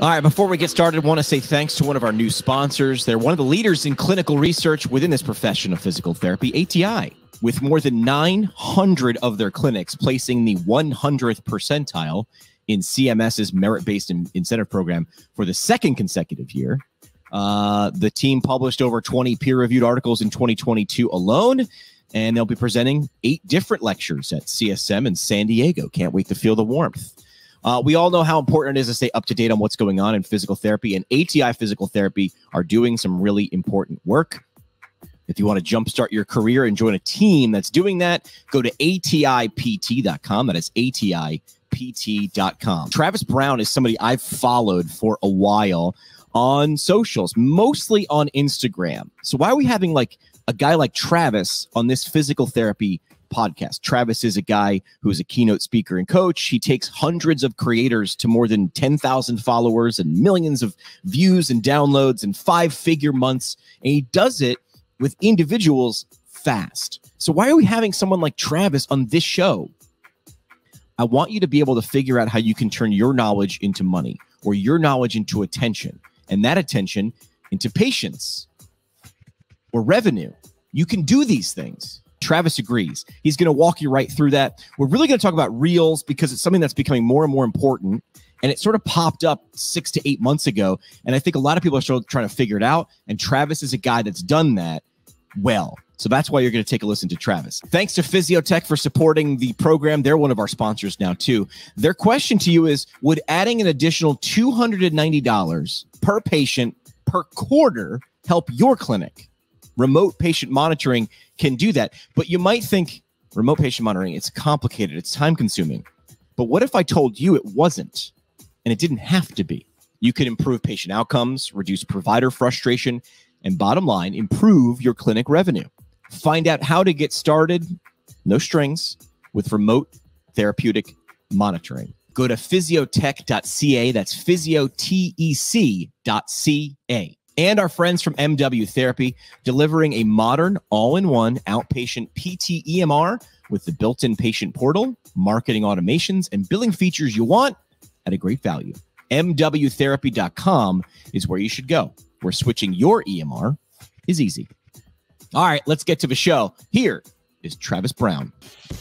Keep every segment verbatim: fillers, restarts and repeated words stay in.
All right, before we get started, I want to say thanks to one of our new sponsors. They're one of the leaders in clinical research within this profession of physical therapy, A T I, with more than nine hundred of their clinics placing the one hundredth percentile in C M S's merit-based incentive program for the second consecutive year. Uh, the team published over twenty peer-reviewed articles in twenty twenty-two alone, and they'll be presenting eight different lectures at C S M in San Diego. Can't wait to feel the warmth. Uh, we all know how important it is to stay up to date on what's going on in physical therapy, and A T I Physical Therapy are doing some really important work. If you want to jumpstart your career and join a team that's doing that, go to A T I P T dot com. That is A T I P T dot com. Travis Brown is somebody I've followed for a while on socials, mostly on Instagram. So why are we having like a guy like Travis on this physical therapy podcast? Travis is a guy who is a keynote speaker and coach. He takes hundreds of creators to more than ten thousand followers and millions of views and downloads and five-figure months, and he does it with individuals fast. So why are we having someone like Travis on this show? I want you to be able to figure out how you can turn your knowledge into money, or your knowledge into attention, and that attention into patience or revenue. You can do these things. Travis agrees. He's going to walk you right through that. We're really going to talk about Reels because it's something that's becoming more and more important. And it sort of popped up six to eight months ago. And I think a lot of people are still trying to figure it out. And Travis is a guy that's done that well. So that's why you're going to take a listen to Travis. Thanks to PhysioTech for supporting the program. They're one of our sponsors now, too. Their question to you is, would adding an additional two hundred ninety dollars per patient per quarter help your clinic? Remote patient monitoring can do that. But you might think remote patient monitoring, it's complicated, it's time consuming. But what if I told you it wasn't and it didn't have to be? You could improve patient outcomes, reduce provider frustration, and bottom line, improve your clinic revenue. Find out how to get started, no strings, with remote therapeutic monitoring. Go to physiotech dot C A, that's physiotech dot C A. And our friends from M W Therapy, delivering a modern, all-in-one outpatient P T E M R with the built-in patient portal, marketing automations, and billing features you want at a great value. M W therapy dot com is where you should go, where switching your E M R is easy. All right, let's get to the show. Here is Travis Brown.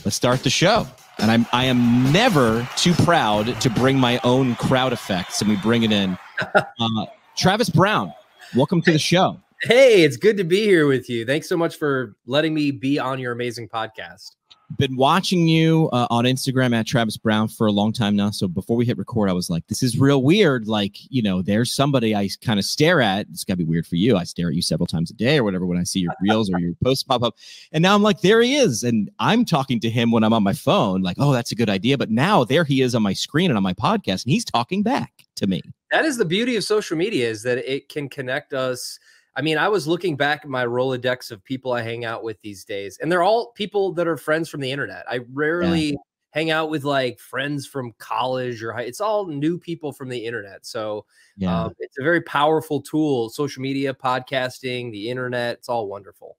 Let's start the show. And I'm, I am never too proud to bring my own crowd effects, and we bring it in. Uh, Travis Brown. Welcome to the show. Hey, it's good to be here with you. Thanks so much for letting me be on your amazing podcast. Been watching you uh, on Instagram at Travis Brown for a long time now. So before we hit record, I was like, this is real weird. Like, you know, there's somebody I kind of stare at. It's got to be weird for you. I stare at you several times a day or whatever when I see your reels or your posts pop up. And now I'm like, there he is. And I'm talking to him when I'm on my phone. Like, oh, that's a good idea. But now there he is on my screen and on my podcast. And he's talking back to me. That is the beauty of social media, is that it can connect us. I mean, I was looking back at my Rolodex of people I hang out with these days, and they're all people that are friends from the internet. I rarely yeah. hang out with like friends from college or high. It's all new people from the internet. So yeah. um, it's a very powerful tool. Social media, podcasting, the internet, it's all wonderful.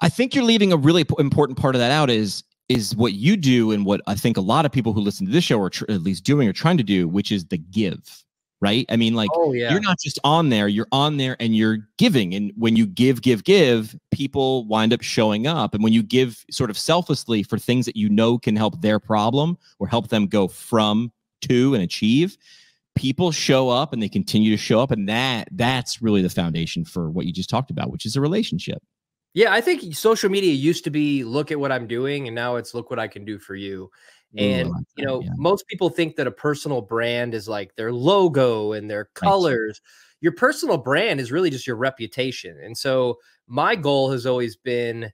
I think you're leaving a really important part of that out is is what you do, and what I think a lot of people who listen to this show are tr at least doing or trying to do, which is the give. Right. I mean, like, oh, yeah. you're not just on there, you're on there and you're giving. And when you give, give, give, people wind up showing up. And when you give sort of selflessly for things that you know can help their problem or help them go from to and achieve, people show up and they continue to show up. And that that's really the foundation for what you just talked about, which is a relationship. Yeah, I think social media used to be look at what I'm doing, and now it's look what I can do for you. And, Ooh, you know, yeah. most people think that a personal brand is like their logo and their colors. Right. Your personal brand is really just your reputation. And so my goal has always been,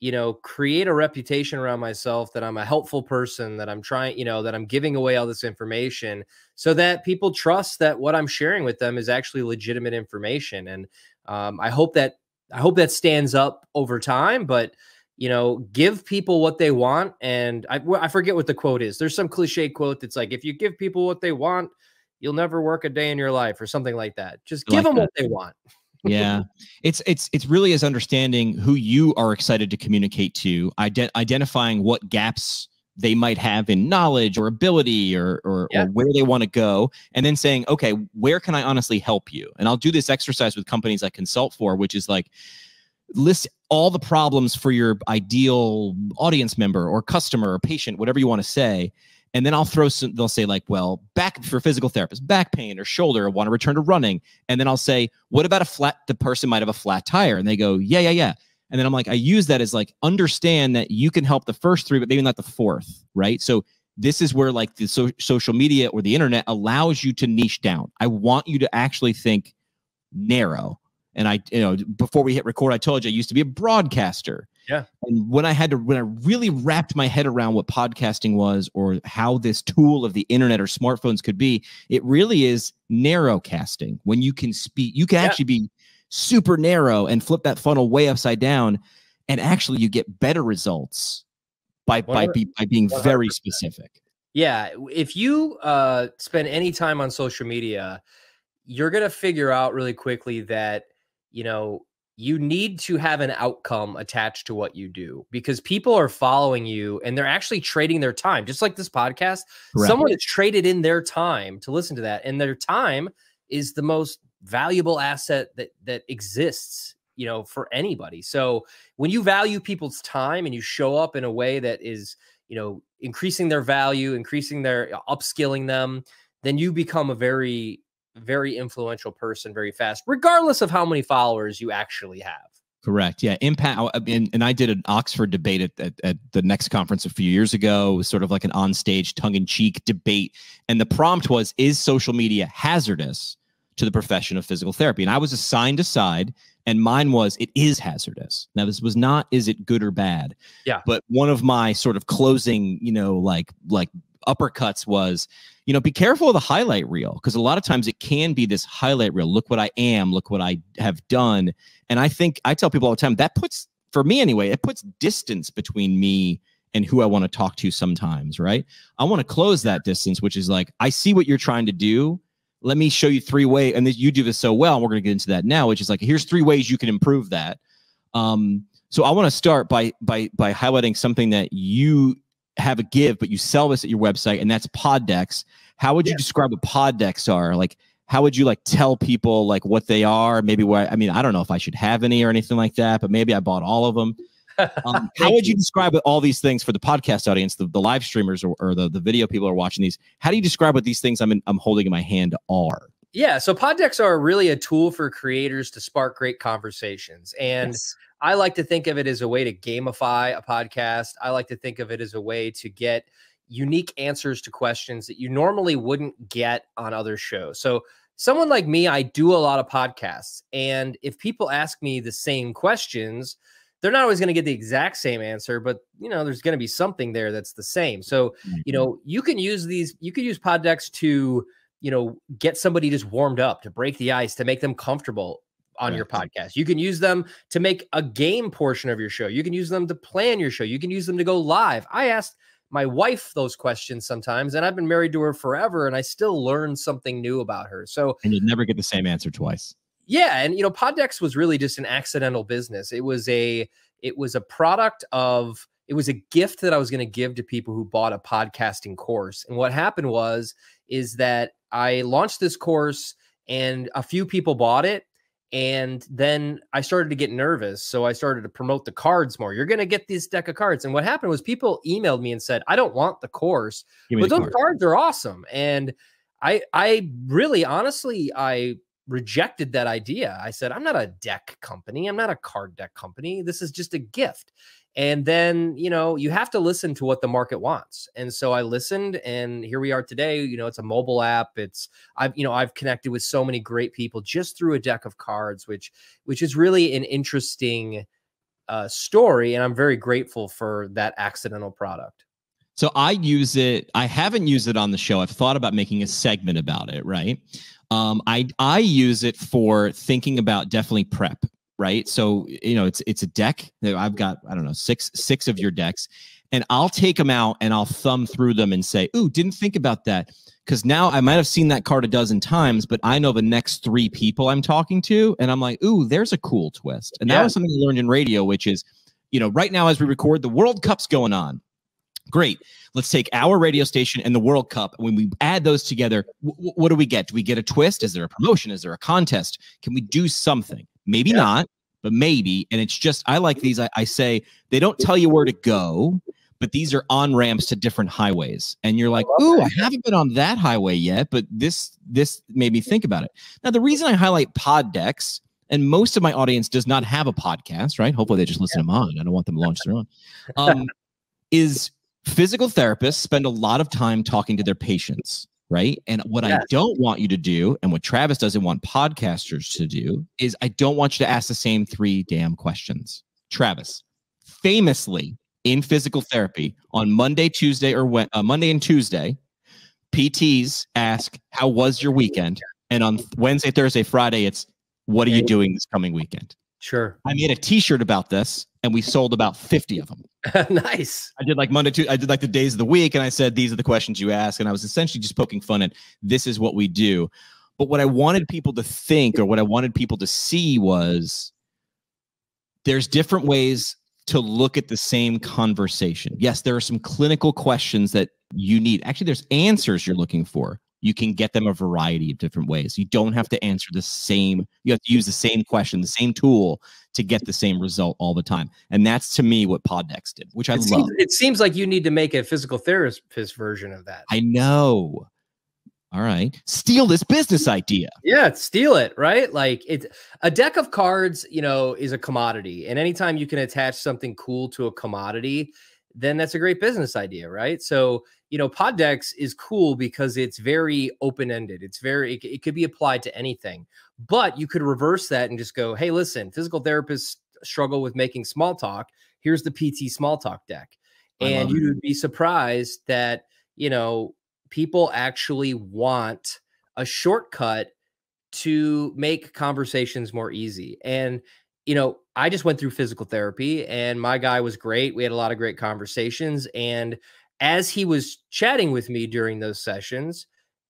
you know, create a reputation around myself that I'm a helpful person, that I'm trying, you know, that I'm giving away all this information so that people trust that what I'm sharing with them is actually legitimate information. And um, I hope that I hope that stands up over time, but you know, give people what they want. And I, I forget what the quote is. There's some cliche quote that's like, if you give people what they want, you'll never work a day in your life, or something like that. Just give like them that. What they want. Yeah. It's, it's, it's really is understanding who you are excited to communicate to, ident identifying what gaps they might have in knowledge or ability or, or, yeah. or where they want to go, and then saying, okay, where can I honestly help you? And I'll do this exercise with companies I consult for, which is like, list all the problems for your ideal audience member or customer or patient, whatever you want to say. And then I'll throw some, they'll say like, well, back for physical therapists, back pain or shoulder, I want to return to running. And then I'll say, what about a flat, the person might have a flat tire. And they go, yeah, yeah, yeah. And then I'm like, I use that as like, understand that you can help the first three, but maybe not the fourth, right? So this is where like the so social media or the internet allows you to niche down. I want you to actually think narrow. And I, you know, before we hit record, I told you I used to be a broadcaster. Yeah. And when I had to, when I really wrapped my head around what podcasting was or how this tool of the internet or smartphones could be, it really is narrow casting. When you can speak, you can yeah. actually be super narrow and flip that funnel way upside down. And actually you get better results by, by, be, by being one hundred percent very specific. Yeah. If you uh, spend any time on social media, you're going to figure out really quickly that, you know, you need to have an outcome attached to what you do, because people are following you and they're actually trading their time. Just like this podcast, right. Someone has traded in their time to listen to that. And their time is the most valuable asset that, that exists, you know, for anybody. So when you value people's time and you show up in a way that is, you know, increasing their value, increasing their upskilling them, then you become a very very influential person very fast, regardless of how many followers you actually have. Correct. Yeah. Impact. And, and I did an Oxford debate at, at, at the next conference a few years ago. It was sort of like an onstage tongue in cheek debate. And the prompt was, is social media hazardous to the profession of physical therapy? And I was assigned a side, and mine was, it is hazardous. Now this was not, is it good or bad? Yeah. But one of my sort of closing, you know, like, like, uppercuts was, you know, be careful of the highlight reel, because a lot of times it can be this highlight reel. Look what I am. Look what I have done. And I think I tell people all the time that puts, for me anyway, it puts distance between me and who I want to talk to sometimes, right? I want to close that distance, which is like, I see what you're trying to do. Let me show you three ways. And you do this so well. And we're going to get into that now, which is like, here's three ways you can improve that. Um, so I want to start by, by, by highlighting something that you have a give, but you sell this at your website, and that's Pod Decks. How would you yeah. describe what Pod Decks are? Like, how would you like tell people like what they are? Maybe where, I mean, I don't know if I should have any or anything like that, but maybe I bought all of them. Um, how would you describe all these things for the podcast audience, the, the live streamers or, or the, the video people are watching these? How do you describe what these things I'm in, I'm holding in my hand are? Yeah. So Pod Decks are really a tool for creators to spark great conversations. And yes. I like to think of it as a way to gamify a podcast. I like to think of it as a way to get unique answers to questions that you normally wouldn't get on other shows. So someone like me, I do a lot of podcasts. And if people ask me the same questions, they're not always going to get the exact same answer, but you know, there's going to be something there that's the same. So, mm-hmm. you know, you can use these, you can use Pod Decks to, you know, get somebody just warmed up, to break the ice, to make them comfortable on right. your podcast. You can use them to make a game portion of your show. You can use them to plan your show. You can use them to go live. I asked my wife those questions sometimes, and I've been married to her forever, and I still learn something new about her. So, and you'd never get the same answer twice. Yeah. And, you know, Pod Decks was really just an accidental business. It was a, it was a product of, it was a gift that I was going to give to people who bought a podcasting course. And what happened was, is that I launched this course and a few people bought it. And then I started to get nervous. So I started to promote the cards more. You're going to get this deck of cards. And what happened was people emailed me and said, I don't want the course, but the those card. cards are awesome. And I, I really, honestly, I rejected that idea. I said, I'm not a deck company. I'm not a card deck company. This is just a gift. And then, you know, you have to listen to what the market wants. And so I listened, and here we are today. You know, it's a mobile app. It's, I've, you know, I've connected with so many great people just through a deck of cards, which, which is really an interesting uh, story. And I'm very grateful for that accidental product. So I use it. I haven't used it on the show. I've thought about making a segment about it. Right. Um, I, I use it for thinking about definitely prep. Right. So, you know, it's, it's a deck that I've got, I don't know, six, six of your decks, and I'll take them out and I'll thumb through them and say, ooh, didn't think about that. Cause now I might've seen that card a dozen times, but I know the next three people I'm talking to. And I'm like, ooh, there's a cool twist. And yeah. that was something I learned in radio, which is, you know, right now, as we record, the World Cup's going on. Great. Let's take our radio station and the World Cup. When we add those together, w what do we get? Do we get a twist? Is there a promotion? Is there a contest? Can we do something? Maybe yeah. not, but maybe. And it's just, I like these. I, I say, they don't tell you where to go, but these are on-ramps to different highways. And you're like, ooh, I haven't been on that highway yet, but this, this made me think about it. Now, the reason I highlight Pod Decks, and most of my audience does not have a podcast, right? Hopefully they just listen yeah. to mine. I don't want them to launch their own. Um, is... Physical therapists spend a lot of time talking to their patients, right? And what yes. I don't want you to do, and what Travis doesn't want podcasters to do, is I don't want you to ask the same three damn questions. Travis, famously in physical therapy on Monday, Tuesday, or when, uh, Monday and Tuesday, P Ts ask, how was your weekend? And on Wednesday, Thursday, Friday, it's, what are you doing this coming weekend? Sure. I made a t-shirt about this and we sold about fifty of them. Nice. I did like Monday, Tuesday, I did like the days of the week. And I said, these are the questions you ask. And I was essentially just poking fun at this is what we do. But what I wanted people to think, or what I wanted people to see, was there's different ways to look at the same conversation. Yes, there are some clinical questions that you need. Actually, there's answers you're looking for. You can get them a variety of different ways. You don't have to answer the same. You have to use the same question, the same tool to get the same result all the time. And that's, to me, what Pod Decks did, which I it love. Seems, it seems like you need to make a physical therapist version of that. I know. All right. Steal this business idea. Yeah, steal it, right? Like, it's a deck of cards, you know, is a commodity. And anytime you can attach something cool to a commodity, then that's a great business idea, right? So, you know, Pod Decks is cool because it's very open-ended. It's very, it, it could be applied to anything, but you could reverse that and just go, hey, listen, physical therapists struggle with making small talk. Here's the P T small talk deck. And you would be surprised that, you know, people actually want a shortcut to make conversations more easy. And, you know, I just went through physical therapy and my guy was great. We had a lot of great conversations. And as he was chatting with me during those sessions,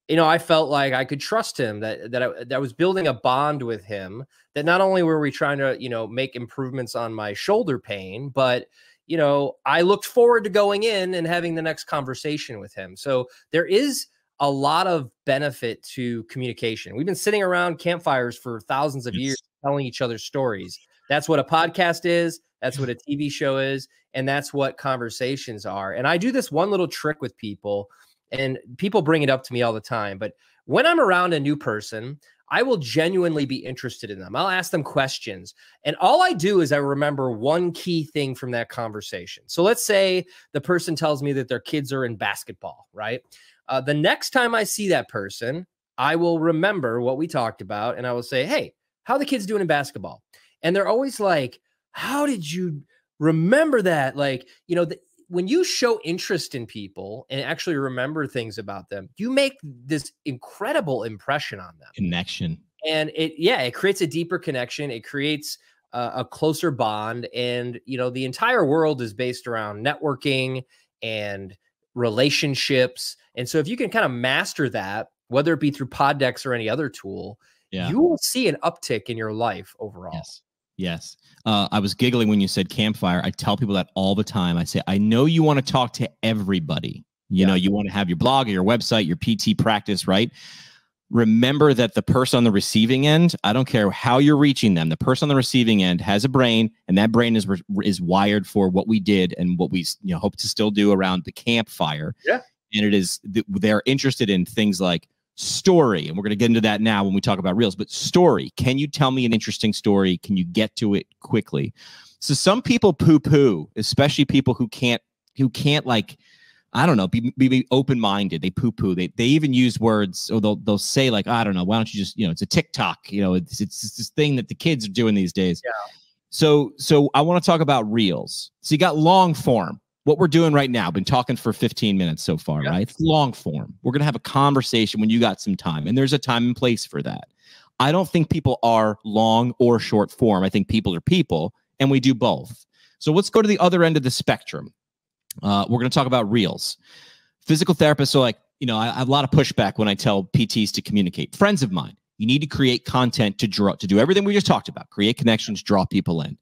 you know, I felt like I could trust him, that, that, I, that I was building a bond with him, that not only were we trying to, you know, make improvements on my shoulder pain, but, you know, I looked forward to going in and having the next conversation with him. So there is a lot of benefit to communication. We've been sitting around campfires for thousands of yes. years telling each other stories. That's what a podcast is. That's what a T V show is. And that's what conversations are. And I do this one little trick with people, and people bring it up to me all the time. But when I'm around a new person, I will genuinely be interested in them. I'll ask them questions. And all I do is I remember one key thing from that conversation. So let's say the person tells me that their kids are in basketball, right? Uh, the next time I see that person, I will remember what we talked about. And I will say, hey, how are the kids doing in basketball? And they're always like, how did you remember that? Like, you know, the, when you show interest in people and actually remember things about them, you make this incredible impression on them. Connection. And it, yeah, it creates a deeper connection. It creates uh, a closer bond. And, you know, the entire world is based around networking and relationships. And so if you can kind of master that, whether it be through Pod Decks or any other tool, yeah. you will see an uptick in your life overall. Yes. Yes. Uh, I was giggling when you said campfire. I tell people that all the time. I say, I know you want to talk to everybody. You yeah. know, you want to have your blog or your website, your P T practice, right? Remember that the person on the receiving end, I don't care how you're reaching them, the person on the receiving end has a brain, and that brain is, is wired for what we did and what we you know, hope to still do around the campfire. Yeah. And it is, they're interested in things like story. And we're going to get into that now when we talk about Reels, but story. Can you tell me an interesting story? Can you get to it quickly? So some people poo poo, especially people who can't, who can't like, I don't know, be, be, be open-minded. They poo poo. They, they even use words, or they'll, they'll say like, I don't know, why don't you just, you know, it's a TikTok, you know, it's, it's, it's this thing that the kids are doing these days. Yeah. So, so I want to talk about Reels. So you got long form. What we're doing right now, been talking for fifteen minutes so far, yeah. right? It's long form. We're going to have a conversation when you got some time, and there's a time and place for that. I don't think people are long or short form. I think people are people, and we do both. So let's go to the other end of the spectrum. Uh, we're going to talk about Reels. Physical therapists are like, you know, I, I have a lot of pushback when I tell P Ts to communicate. Friends of mine, You need to create content to draw, to do everything we just talked about, create connections, draw people in.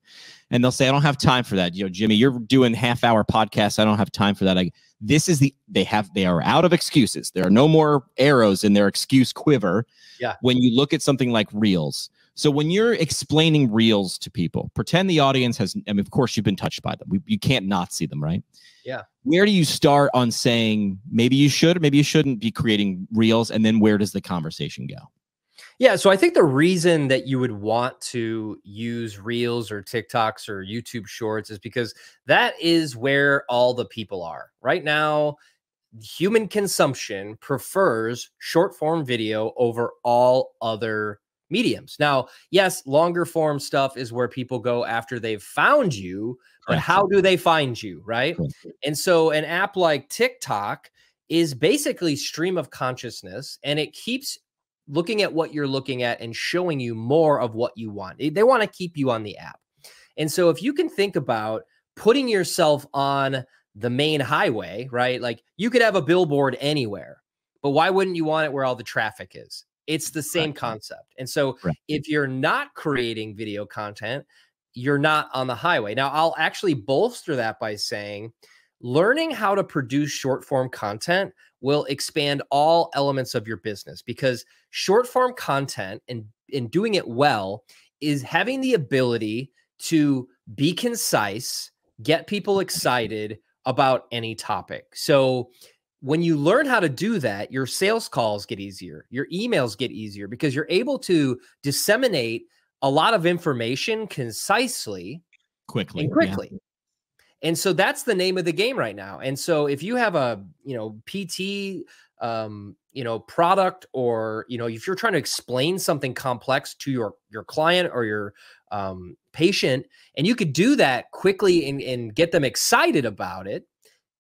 And they'll say, I don't have time for that. You know, Jimmy, you're doing half hour podcasts. I don't have time for that. I, this is the, they have, they are out of excuses. There are no more arrows in their excuse quiver. Yeah. When you look at something like Reels. So when you're explaining Reels to people, pretend the audience has, I mean, of course you've been touched by them. We, you can't not see them, right? Yeah. Where do you start on saying, maybe you should, maybe you shouldn't be creating Reels? And then where does the conversation go? Yeah. So I think the reason that you would want to use Reels or TikToks or YouTube Shorts is because that is where all the people are right now. Human consumption prefers short form video over all other mediums. Now, yes, longer form stuff is where people go after they've found you, but how do they find you? Right. And so an app like TikTok is basically stream of consciousness, and it keeps looking at what you're looking at and showing you more of what you want. They want to keep you on the app. And so if you can think about putting yourself on the main highway, right? Like you could have a billboard anywhere, but why wouldn't you want it where all the traffic is? It's the same right. concept. And so right. if you're not creating video content, you're not on the highway. Now, I'll actually bolster that by saying learning how to produce short form content will expand all elements of your business, because short form content and, and doing it well is having the ability to be concise, get people excited about any topic. So when you learn how to do that, your sales calls get easier, your emails get easier, because you're able to disseminate a lot of information concisely, quickly, and quickly. Yeah. And so that's the name of the game right now. And so if you have a, you know, P T, um, you know, product, or, you know, if you're trying to explain something complex to your, your client or your um, patient, and you could do that quickly and, and get them excited about it,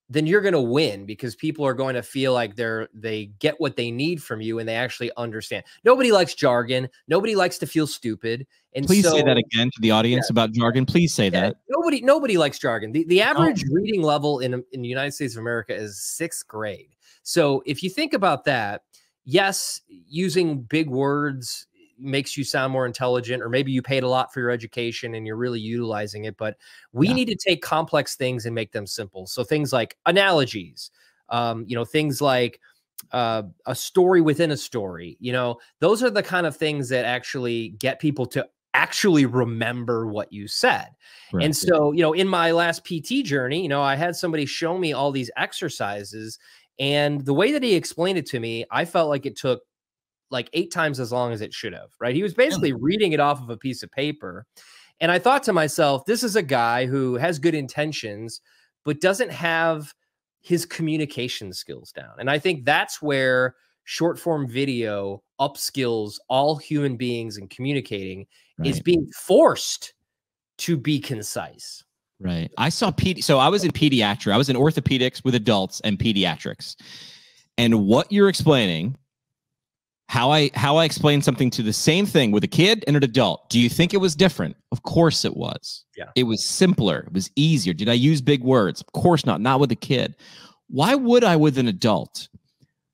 then you're going to win, because people are going to feel like they're, they get what they need from you and they actually understand. Nobody likes jargon. Nobody likes to feel stupid. And please so, say that again to the audience yeah, about jargon. Please say yeah, that. Nobody, nobody likes jargon. The, the average oh. reading level in, in the United States of America is sixth grade. So if you think about that, yes, using big words makes you sound more intelligent, or maybe you paid a lot for your education and you're really utilizing it, but we yeah. need to take complex things and make them simple. So things like analogies, um, you know, things like uh, a story within a story, you know, those are the kind of things that actually get people to actually remember what you said. Right. And so, you know, in my last P T journey, you know, I had somebody show me all these exercises, and the way that he explained it to me, I felt like it took like eight times as long as it should have, right? He was basically reading it off of a piece of paper. And I thought to myself, this is a guy who has good intentions, but doesn't have his communication skills down. And I think that's where short form video upskills all human beings in communicating, right. is being forced to be concise. Right. I saw P D. So I was in pediatrics. I was in orthopedics with adults and pediatrics. And what you're explaining, How I how I explain something to the same thing with a kid and an adult. Do you think it was different? Of course it was. Yeah. It was simpler. It was easier. Did I use big words? Of course not. Not with a kid. Why would I with an adult?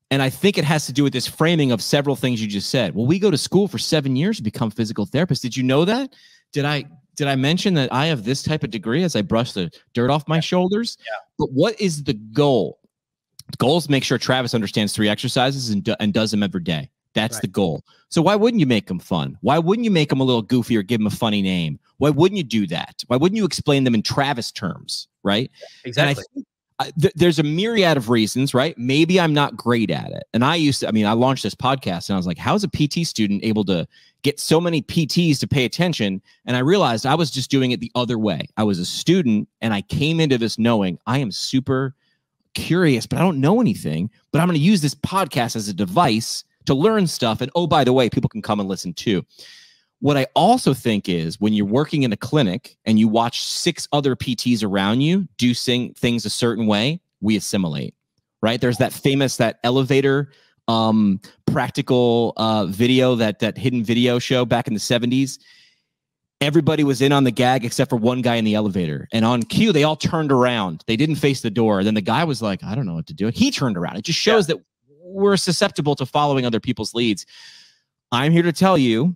And I think it has to do with this framing of several things you just said. Well, we go to school for seven years to become physical therapists. Did you know that? Did I did I mention that I have this type of degree as I brush the dirt off my shoulders? Yeah. But what is the goal? The goal is to make sure Travis understands three exercises and, do, and does them every day. That's right. the goal. So why wouldn't you make them fun? Why wouldn't you make them a little goofy or give them a funny name? Why wouldn't you do that? Why wouldn't you explain them in Travis terms, right? Exactly. And I think, I, th there's a myriad of reasons, right? Maybe I'm not great at it. And I used to, I mean, I launched this podcast and I was like, how is a P T student able to get so many P Ts to pay attention? And I realized I was just doing it the other way. I was a student and I came into this knowing I am super curious, but I don't know anything, but I'm going to use this podcast as a device to learn stuff. And oh, by the way, people can come and listen too. What I also think is when you're working in a clinic and you watch six other P Ts around you do sing things a certain way, we assimilate, right? There's that famous, that elevator um, practical uh, video, that, that hidden video show back in the seventies. Everybody was in on the gag except for one guy in the elevator. And on cue, they all turned around. They didn't face the door. Then the guy was like, I don't know what to do. He turned around. It just shows yeah. that we're susceptible to following other people's leads. I'm here to tell you,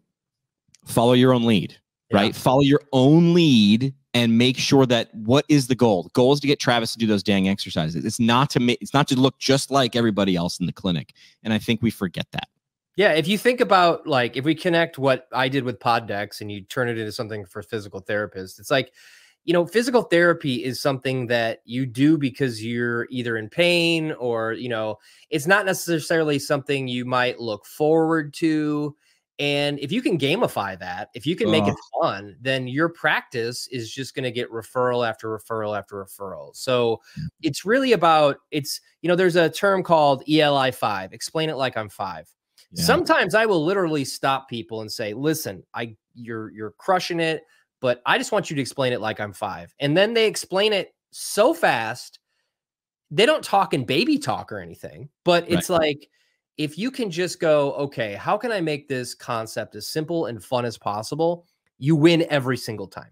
follow your own lead, yeah. right? Follow your own lead and make sure that what is the goal? The goal is to get Travis to do those dang exercises. It's not to make, it's not to look just like everybody else in the clinic. And I think we forget that. Yeah. If you think about, like, if we connect what I did with Pod Decks and you turn it into something for physical therapists, it's like, you know, physical therapy is something that you do because you're either in pain or, you know, it's not necessarily something you might look forward to. And if you can gamify that, if you can make oh. it fun, then your practice is just going to get referral after referral after referral. So it's really about, it's, you know, there's a term called E L I five, explain it like I'm five. Yeah. Sometimes I will literally stop people and say, listen, I, you're, you're crushing it, but I just want you to explain it like I'm five. And then they explain it so fast. They don't talk in baby talk or anything, but it's right. like, if you can just go, okay, how can I make this concept as simple and fun as possible? You win every single time.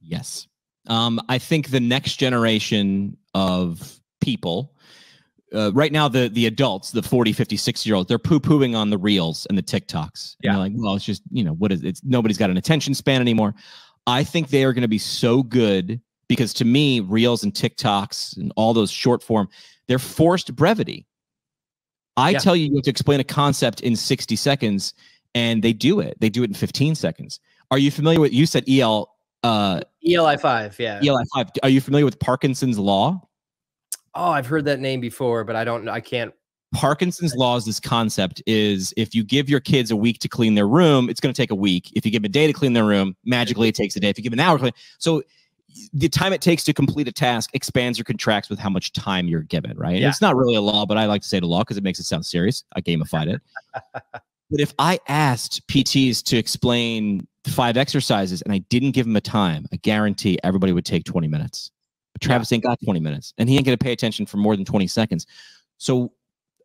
Yes. Um, I think the next generation of people, uh, right now, the the adults, the forty, fifty, sixty year olds, they're poo-pooing on the Reels and the TikToks. Yeah. And they're like, well, it's just, you know, what is it's nobody's got an attention span anymore. I think they are going to be so good because, to me, Reels and TikToks and all those short form, they're forced brevity. I yeah. tell you, you have to explain a concept in sixty seconds, and they do it. They do it in fifteen seconds. Are you familiar with, you said E L? Uh, E L I five, yeah. E L I five. Are you familiar with Parkinson's law? Oh, I've heard that name before, but I don't, I can't. Parkinson's law is this concept is if you give your kids a week to clean their room, it's going to take a week. If you give them a day to clean their room, magically it takes a day. If you give an hour to clean. So the time it takes to complete a task expands or contracts with how much time you're given, right? Yeah. It's not really a law, but I like to say the law because it makes it sound serious. I gamified it. But if I asked P Ts to explain five exercises and I didn't give them a time, I guarantee everybody would take twenty minutes. But Travis yeah. ain't got twenty minutes, and he ain't going to pay attention for more than twenty seconds. So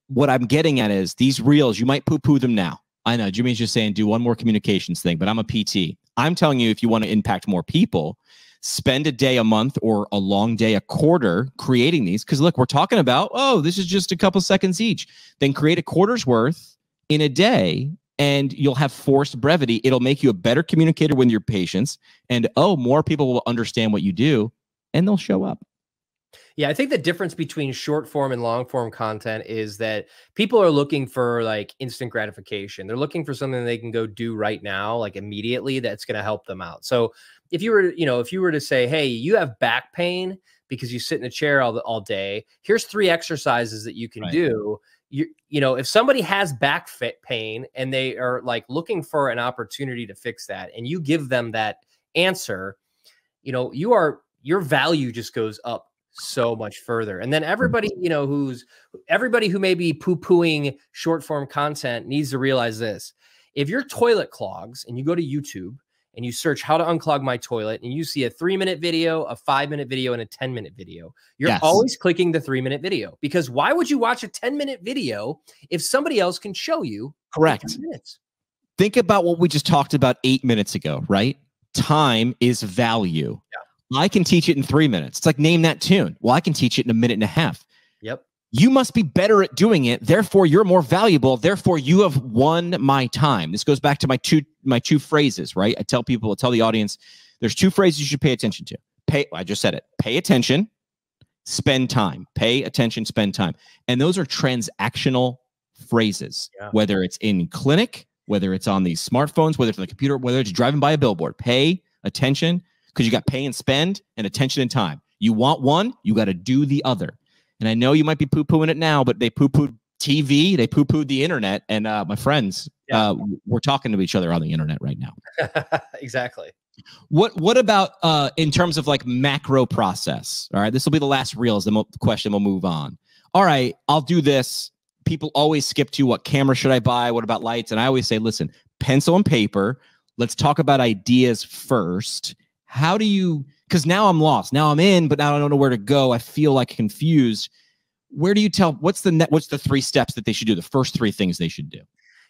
what I'm getting at is these Reels, you might poo-poo them now. I know Jimmy's just saying do one more communications thing, but I'm a P T. I'm telling you, if you want to impact more people, spend a day a month or a long day a quarter creating these, because look, we're talking about, oh, this is just a couple seconds each. Then create a quarter's worth in a day and you'll have forced brevity. It'll make you a better communicator with your patients, and oh, more people will understand what you do and they'll show up. Yeah, I think the difference between short form and long form content is that people are looking for, like, instant gratification. They're looking for something they can go do right now, like immediately, that's going to help them out. So if you were, you know, if you were to say, hey, you have back pain because you sit in a chair all, all day, here's three exercises that you can right. do. You, you know, if somebody has back fit pain and they are, like, looking for an opportunity to fix that, and you give them that answer, you know, you are, your value just goes up so much further. And then everybody, you know, who's everybody who may be poo-pooing short form content needs to realize this. If your toilet clogs and you go to YouTube and you search how to unclog my toilet and you see a three minute video, a five minute video, and a ten minute video, you're yes. always clicking the three minute video, because why would you watch a ten minute video if somebody else can show you correct minutes? Think about what we just talked about eight minutes ago, right? Time is value. Yeah. I can teach it in three minutes. It's like, name that tune. Well, I can teach it in a minute and a half. Yep. You must be better at doing it. Therefore, you're more valuable. Therefore, you have won my time. This goes back to my two my two phrases, right? I tell people, I tell the audience, there's two phrases you should pay attention to. Pay, I just said it. Pay attention, spend time. Pay attention, spend time. And those are transactional phrases, yeah. whether it's in clinic, whether it's on these smartphones, whether it's on the computer, whether it's driving by a billboard. Pay attention, because you got pay and spend and attention and time. You want one, you got to do the other. And I know you might be poo-pooing it now, but they poo-pooed T V, they poo-pooed the internet, and uh, my friends, yeah. uh, we're talking to each other on the internet right now. Exactly. What What about uh, in terms of, like, macro process? All right, this will be the last Reels. The question will move on. All right, I'll do this. People always skip to what camera should I buy? What about lights? And I always say, listen, pencil and paper. Let's talk about ideas first. How do you, because now I'm lost. Now I'm in, but now I don't know where to go. I feel like confused. Where do you tell, what's the net, what's the three steps that they should do? The first three things they should do.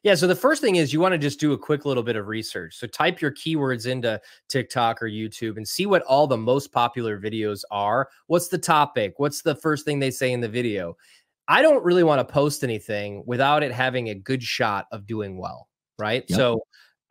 Yeah. So the first thing is you want to just do a quick little bit of research. So type your keywords into TikTok or YouTube and see what all the most popular videos are. What's the topic? What's the first thing they say in the video? I don't really want to post anything without it having a good shot of doing well. right? Yep. So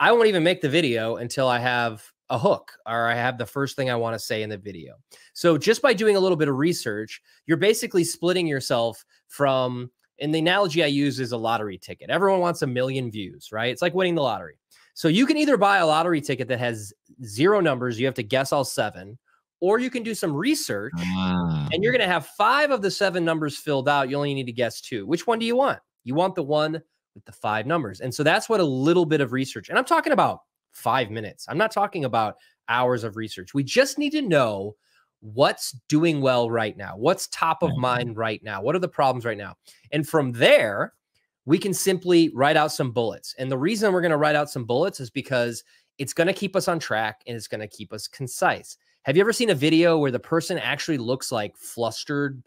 I won't even make the video until I have a hook or I have the first thing I want to say in the video. So just by doing a little bit of research, you're basically splitting yourself from, and the analogy I use is a lottery ticket. Everyone wants a million views, right? It's like winning the lottery. So you can either buy a lottery ticket that has zero numbers, you have to guess all seven, or you can do some research uh, and you're going to have five of the seven numbers filled out. You only need to guess two. Which one do you want? You want the one with the five numbers. And so that's what a little bit of research, and I'm talking about five minutes. I'm not talking about hours of research. We just need to know what's doing well right now. What's top of mind right now? What are the problems right now? And from there, we can simply write out some bullets. And the reason we're going to write out some bullets is because it's going to keep us on track and it's going to keep us concise. Have you ever seen a video where the person actually looks like flustered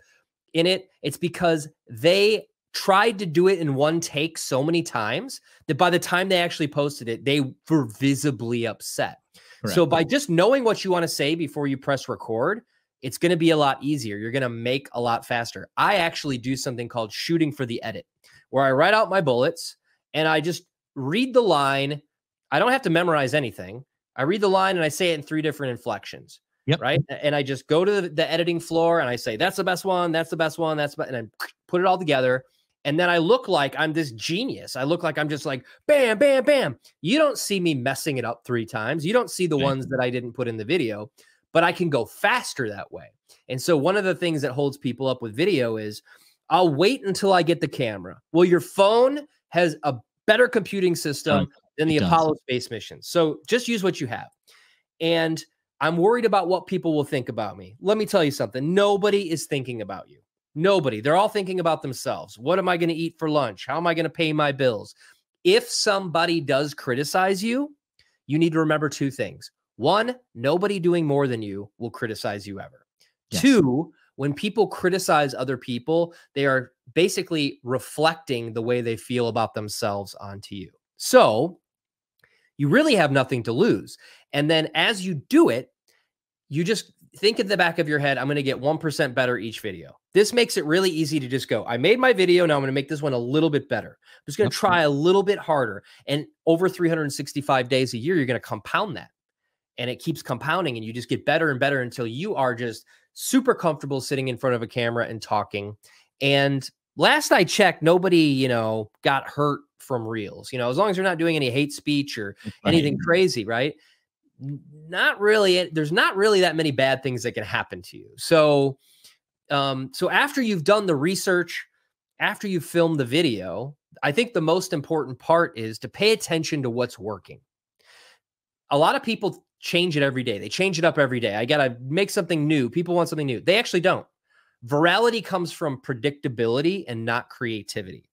in it? It's because they tried to do it in one take so many times that by the time they actually posted it, they were visibly upset. Correct. So by just knowing what you want to say before you press record, it's going to be a lot easier. You're going to make a lot faster. I actually do something called shooting for the edit, where I write out my bullets and I just read the line. I don't have to memorize anything. I read the line and I say it in three different inflections. Yep. Right. And I just go to the, the editing floor and I say, that's the best one. That's the best one. That's, and I put it all together. And then I look like I'm this genius. I look like I'm just like, bam, bam, bam. You don't see me messing it up three times. You don't see the ones that I didn't put in the video, but I can go faster that way. And so one of the things that holds people up with video is I'll wait until I get the camera. Well, your phone has a better computing system um, than the Apollo space mission. So just use what you have. And I'm worried about what people will think about me. Let me tell you something. Nobody is thinking about you. Nobody. They're all thinking about themselves. What am I going to eat for lunch? How am I going to pay my bills? If somebody does criticize you, you need to remember two things. One, nobody doing more than you will criticize you ever. Yes. Two, when people criticize other people, they are basically reflecting the way they feel about themselves onto you. So you really have nothing to lose. And then as you do it, you just think in the back of your head, I'm going to get one percent better each video. This makes it really easy to just go, I made my video. Now I'm going to make this one a little bit better. I'm just going to try a little bit harder. And over three hundred sixty-five days a year, you're going to compound that. And it keeps compounding and you just get better and better until you are just super comfortable sitting in front of a camera and talking. And last I checked, nobody, you know, got hurt from Reels, you know, as long as you're not doing any hate speech or anything crazy, right? Not really. There's not really that many bad things that can happen to you. So, um, so after you've done the research, after you've filmed the video, I think the most important part is to pay attention to what's working. A lot of people change it every day. They change it up every day. I got to make something new. People want something new. They actually don't. Virality comes from predictability and not creativity.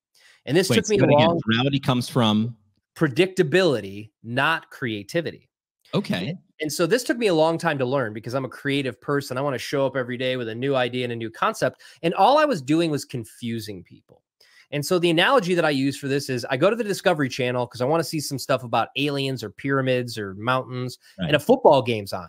And this Wait, took me a long time. Virality comes from predictability, not creativity. Okay. And, and so this took me a long time to learn because I'm a creative person. I want to show up every day with a new idea and a new concept. And all I was doing was confusing people. And so the analogy that I use for this is I go to the Discovery Channel because I want to see some stuff about aliens or pyramids or mountains, right, and a football game's on,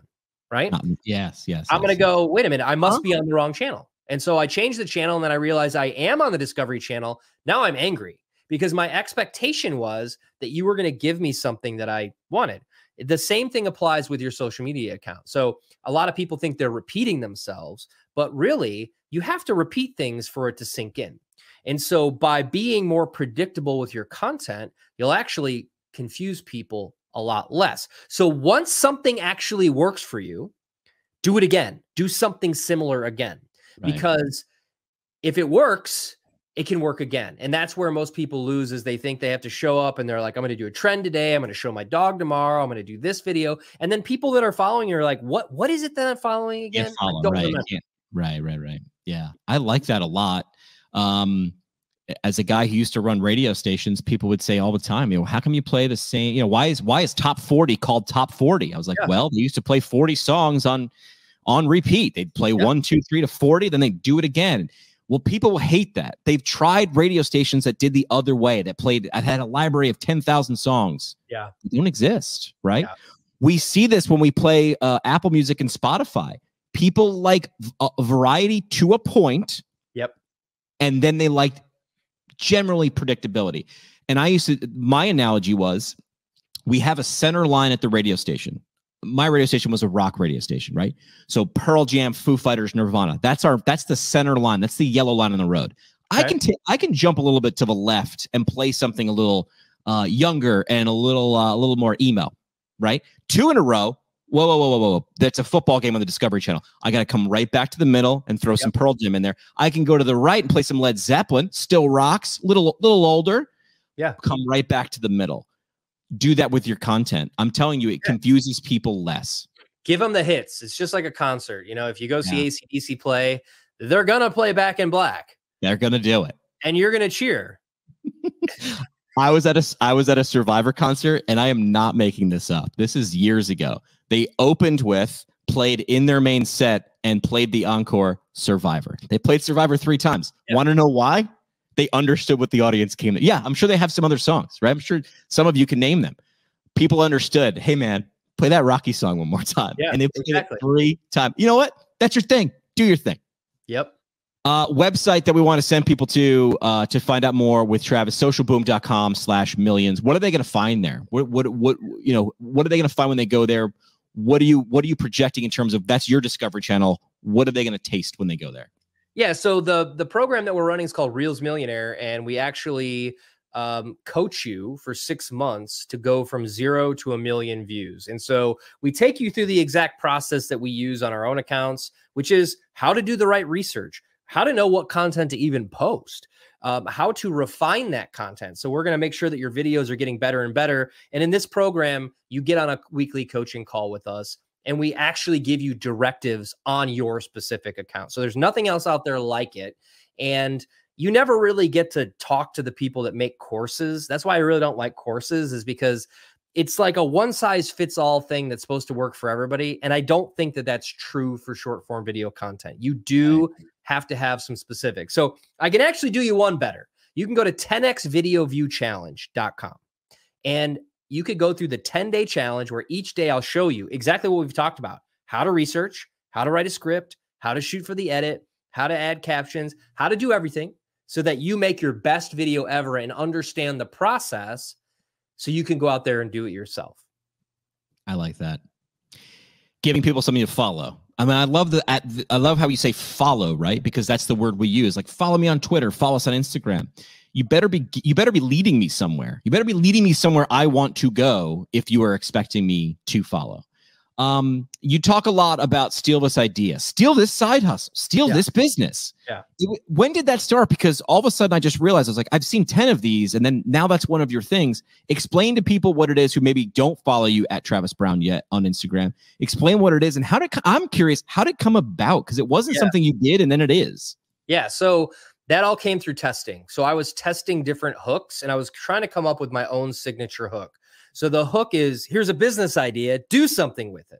right? Um, yes, yes. I'm yes, going to yes. go, wait a minute, I must huh? be on the wrong channel. And so I changed the channel and then I realized I am on the Discovery Channel. Now I'm angry because my expectation was that you were going to give me something that I wanted. The same thing applies with your social media account. So a lot of people think they're repeating themselves, but really you have to repeat things for it to sink in. And so by being more predictable with your content, you'll actually confuse people a lot less. So once something actually works for you, do it again. Do something similar again. Right. Because if it works, it can work again. And that's where most people lose is they think they have to show up and they're like, I'm going to do a trend today. I'm going to show my dog tomorrow. I'm going to do this video. And then people that are following you are like, what, what is it that I'm following again? Follow, I don't right. remember. right, right, right. Yeah. I like that a lot. Um, as a guy who used to run radio stations, people would say all the time, you know, how come you play the same, you know, why is, why is top forty called top forty? I was like, yeah. well, they used to play forty songs on, on repeat. They'd play yeah. one, two, three to forty. Then they'd do it again. Well, people hate that. They've tried radio stations that did the other way, that played, I've had a library of ten thousand songs. Yeah. They don't exist, right? Yeah. We see this when we play uh, Apple Music and Spotify. People like a variety to a point. Yep. And then they like generally predictability. And I used to, my analogy was, we have a center line at the radio station. My radio station was a rock radio station, right? So Pearl Jam, Foo Fighters, Nirvana. That's our, that's the center line. That's the yellow line on the road. Okay. I can t I can jump a little bit to the left and play something a little uh, younger and a little uh, a little more emo, right? Two in a row. Whoa, whoa, whoa, whoa, whoa! That's a football game on the Discovery Channel. I got to come right back to the middle and throw yep. some Pearl Jam in there. I can go to the right and play some Led Zeppelin. Still rocks. Little little older. Yeah. Come right back to the middle. Do that with your content. I'm telling you, it confuses people less. Give them the hits. It's just like a concert. You know, if you go see yeah. A C D C play, they're going to play Back in Black. They're going to do it. And you're going to cheer. I was at a, I was at a Survivor concert, and I am not making this up. This is years ago. They opened with, played in their main set, and played the encore Survivor. They played Survivor three times. Yeah. Want to know why? They understood what the audience came to. Yeah, I'm sure they have some other songs, right? I'm sure some of you can name them. People understood, hey, man, play that Rocky song one more time. Yeah, and they played exactly. it three times. You know what? That's your thing. Do your thing. Yep. Uh, website that we want to send people to uh, to find out more with Travis, socialboom dot com slash millions. What are they going to find there? What, what, what, you know, what are they going to find when they go there? What are you, what are you projecting in terms of that's your Discovery Channel? What are they going to taste when they go there? Yeah, so the the program that we're running is called Reels Millionaire, and we actually um, coach you for six months to go from zero to a million views. And so we take you through the exact process that we use on our own accounts, which is how to do the right research, how to know what content to even post, um, how to refine that content. So we're going to make sure that your videos are getting better and better. And in this program, you get on a weekly coaching call with us, and we actually give you directives on your specific account. So there's nothing else out there like it. And you never really get to talk to the people that make courses. That's why I really don't like courses, is because it's like a one size fits all thing that's supposed to work for everybody. And I don't think that that's true for short form video content. You do have to have some specifics. So I can actually do you one better. You can go to ten x video view challenge dot com, and you could go through the ten day challenge, where each day I'll show you exactly what we've talked about: how to research, how to write a script, how to shoot for the edit, how to add captions, how to do everything so that you make your best video ever and understand the process so you can go out there and do it yourself. I like that. Giving people something to follow. I mean, I love the, I love how you say follow, right? Because that's the word we use. Like, follow me on Twitter, follow us on Instagram. You better be, you better be leading me somewhere. You better be leading me somewhere I want to go if you are expecting me to follow. Um, you talk a lot about steal this idea, steal this side hustle, steal yeah. this business. Yeah. When did that start? Because all of a sudden I just realized, I was like, I've seen ten of these, and then now that's one of your things. Explain to people what it is who maybe don't follow you at Travis Brown yet on Instagram. Explain what it is and how did, I'm curious, how did it come about? Because it wasn't yeah. something you did, and then it is. Yeah. So that all came through testing. So I was testing different hooks, and I was trying to come up with my own signature hook. So the hook is, here's a business idea, do something with it.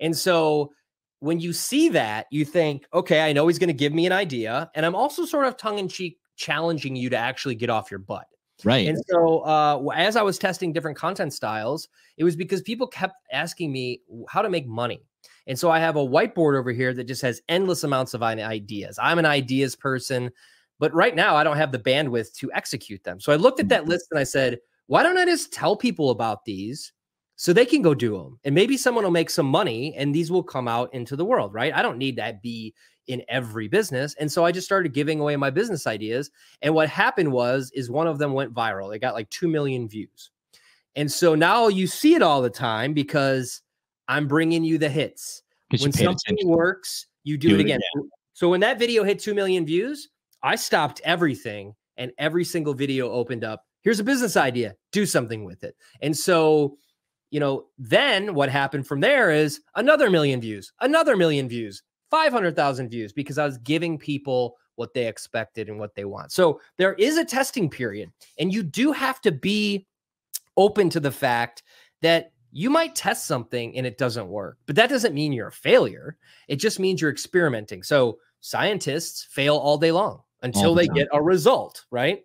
And so when you see that, you think, okay, I know he's going to give me an idea. And I'm also sort of tongue in cheek challenging you to actually get off your butt. Right. And so uh, as I was testing different content styles, it was because people kept asking me how to make money. And so I have a whiteboard over here that just has endless amounts of ideas. I'm an ideas person, but right now I don't have the bandwidth to execute them. So I looked at that list and I said, why don't I just tell people about these so they can go do them? And maybe someone will make some money and these will come out into the world, right? I don't need to be in every business. And so I just started giving away my business ideas. And what happened was, is one of them went viral. It got like two million views. And so now you see it all the time because I'm bringing you the hits. When something attention. works, you do, do it, again. it again. So when that video hit two million views, I stopped everything, and every single video opened up, here's a business idea, do something with it. And so, you know, then what happened from there is another million views, another million views, five hundred thousand views, because I was giving people what they expected and what they want. So there is a testing period, and you do have to be open to the fact that you might test something and it doesn't work, but that doesn't mean you're a failure. It just means you're experimenting. So scientists fail all day long until all the time. They get a result, right?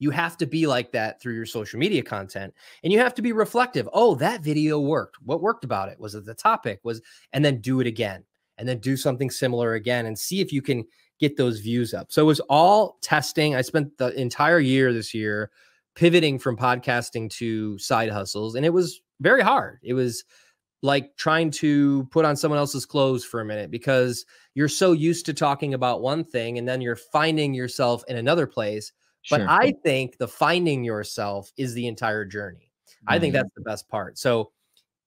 You have to be like that through your social media content, and you have to be reflective. Oh, that video worked. What worked about it? Was it the topic? Was, and then do it again, and then do something similar again, and see if you can get those views up. So it was all testing. I spent the entire year this year pivoting from podcasting to side hustles. And it was very hard. It was like trying to put on someone else's clothes for a minute, because you're so used to talking about one thing and then you're finding yourself in another place. But sure. I think the finding yourself is the entire journey. Mm-hmm. I think that's the best part. So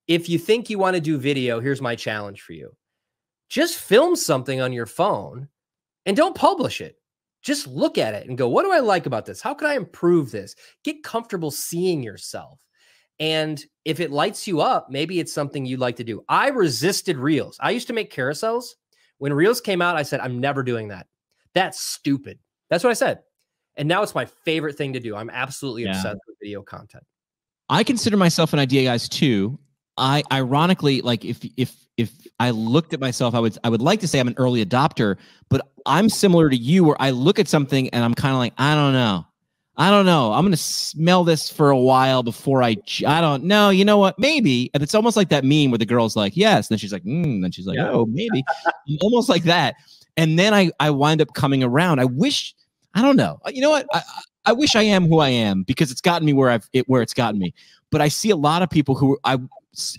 if you think you want to do video, here's my challenge for you. Just film something on your phone and don't publish it. Just look at it and go, what do I like about this? How could I improve this? Get comfortable seeing yourself. And if it lights you up, maybe it's something you'd like to do. I resisted Reels. I used to make carousels. When Reels came out, I said, I'm never doing that. That's stupid. That's what I said. And now it's my favorite thing to do. I'm absolutely yeah. obsessed with video content. I consider myself an idea guys too. I ironically, like if if if I looked at myself, I would I would like to say I'm an early adopter, but I'm similar to you where I look at something and I'm kind of like, I don't know. I don't know. I'm going to smell this for a while before I, I don't know. You know what? Maybe. And it's almost like that meme where the girl's like, yes. And then she's like, mm, and then she's like, yeah. oh, maybe. Almost like that. And then I, I wind up coming around. I wish, I don't know. You know what? I, I wish I am who I am because it's gotten me where I've, it, where it's gotten me. But I see a lot of people who I,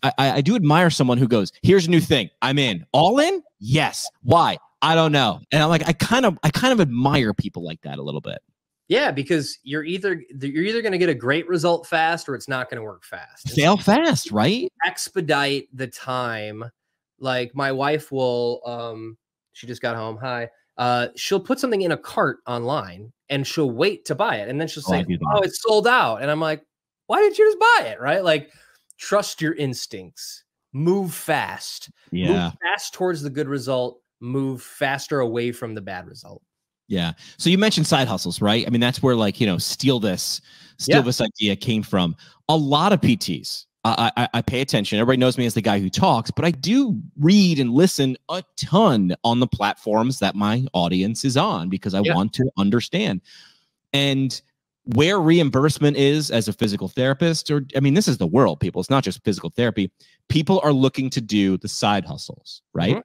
I, I do admire someone who goes, here's a new thing. I'm in. All in? Yes. Why? I don't know. And I'm like, I kind of, I kind of admire people like that a little bit. Yeah, because you're either you're either going to get a great result fast or it's not going to work fast. It's fail fast, right? Expedite the time. Like my wife will, um, she just got home. Hi. Uh, she'll put something in a cart online and she'll wait to buy it. And then she'll say, oh, oh it's sold out. And I'm like, why didn't you just buy it? Right? Like trust your instincts. Move fast. Yeah. Move fast towards the good result. Move faster away from the bad result. Yeah. So you mentioned side hustles, right? I mean, that's where like, you know, steal this, steal yeah. this idea came from. A lot of P Ts, I, I, I pay attention. Everybody knows me as the guy who talks, but I do read and listen a ton on the platforms that my audience is on because I yeah. want to understand. And where reimbursement is as a physical therapist, or I mean, this is the world, people. It's not just physical therapy. People are looking to do the side hustles, right? Mm-hmm.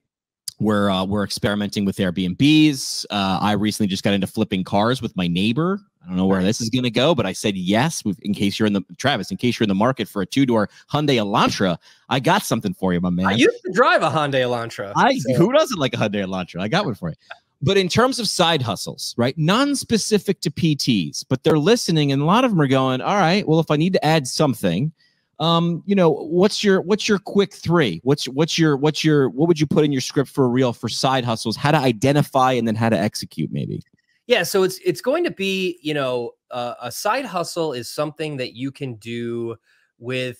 We're, uh, we're experimenting with Airbnbs. Uh, I recently just got into flipping cars with my neighbor. I don't know where this is going to go, but I said yes. We've, in case you're in the Travis, in case you're in the market for a two-door Hyundai Elantra, I got something for you, my man. I used to drive a Hyundai Elantra. I so. Who doesn't like a Hyundai Elantra? I got one for you. But in terms of side hustles, right, non-specific to P Ts, but they're listening, and a lot of them are going, all right, well, if I need to add something, Um, you know, what's your, what's your quick three? What's, what's your, what's your, what would you put in your script for a reel for side hustles, how to identify and then how to execute maybe? Yeah. So it's, it's going to be, you know, uh, a side hustle is something that you can do with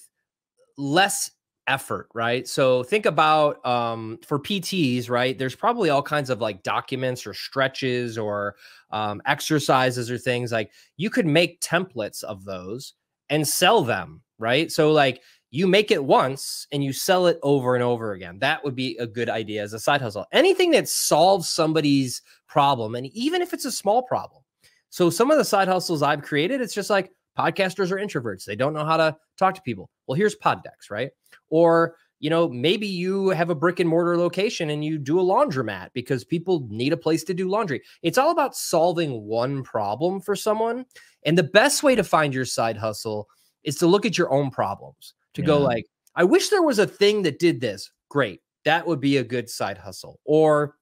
less effort, right? So think about, um, for P Ts, right? There's probably all kinds of like documents or stretches or, um, exercises or things like you could make templates of those and sell them. Right. So like you make it once and you sell it over and over again. That would be a good idea as a side hustle. Anything that solves somebody's problem. And even if it's a small problem. So some of the side hustles I've created, it's just like podcasters are introverts. They don't know how to talk to people. Well, here's Pod Decks, right? Or, you know, maybe you have a brick and mortar location and you do a laundromat because people need a place to do laundry. It's all about solving one problem for someone. And the best way to find your side hustle is to look at your own problems, to yeah. go like, I wish there was a thing that did this. Great. That would be a good side hustle. Or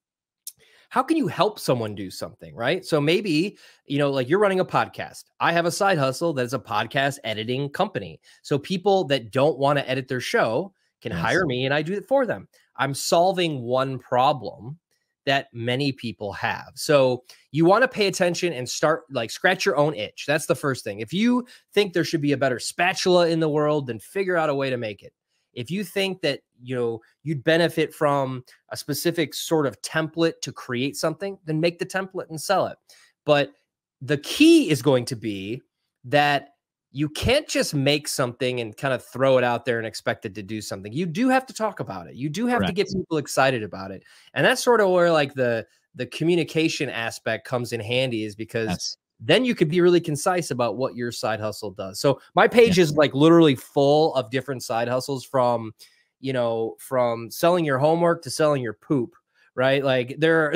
how can you help someone do something, right? So maybe, you know, like you're running a podcast. I have a side hustle that's a podcast editing company. So people that don't want to edit their show can awesome. Hire me and I do it for them. I'm solving one problem that many people have. So you want to pay attention and start like scratch your own itch. That's the first thing. If you think there should be a better spatula in the world, then figure out a way to make it. If you think that, you know, you'd benefit from a specific sort of template to create something, then make the template and sell it. But the key is going to be that you can't just make something and kind of throw it out there and expect it to do something. You do have to talk about it. You do have Correct. To get people excited about it. And that's sort of where like the, the communication aspect comes in handy is because yes. then you could be really concise about what your side hustle does. So my page yeah. is like literally full of different side hustles from, you know, from selling your homework to selling your poop, right? Like there,